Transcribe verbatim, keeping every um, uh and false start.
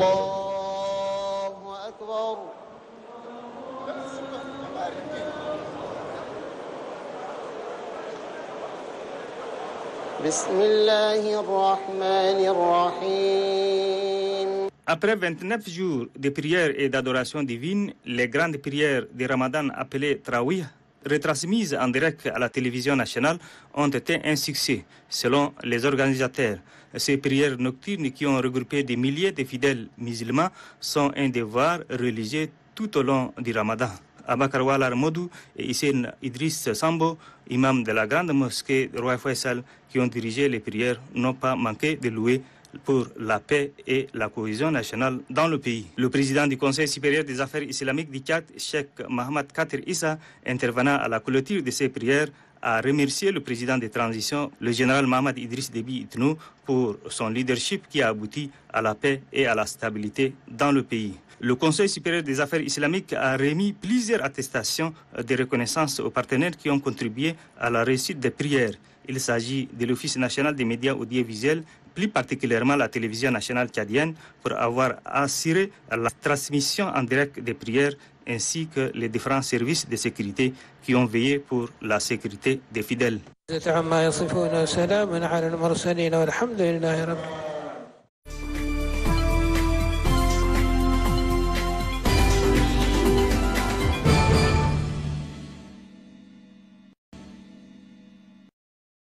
الله أكبر. بسم الله الرحمن الرحيم. Après vingt-neuf jours de prières et d'adoration divine, les grandes prières de Ramadan appelées Tarawih, retransmises en direct à la télévision nationale, ont été un succès, selon les organisateurs. Ces prières nocturnes qui ont regroupé des milliers de fidèles musulmans sont un devoir religieux tout au long du Ramadan. Abakarwal Karoua et Issein Idriss Sambo, imam de la grande mosquée Roi Fayçal, qui ont dirigé les prières, n'ont pas manqué de louer pour la paix et la cohésion nationale dans le pays. Le président du Conseil supérieur des affaires islamiques du Tchad, Cheikh Mahamat Khatir Issa, intervenant à la clôture de ces prières, a remercié le président de transition, le général Mohamed Idriss Debi Itnou, pour son leadership qui a abouti à la paix et à la stabilité dans le pays. Le Conseil supérieur des affaires islamiques a remis plusieurs attestations de reconnaissance aux partenaires qui ont contribué à la réussite des prières. Il s'agit de l'Office national des médias audiovisuels, plus particulièrement la télévision nationale tchadienne, pour avoir assuré la transmission en direct des prières ainsi que les différents services de sécurité qui ont veillé pour la sécurité des fidèles.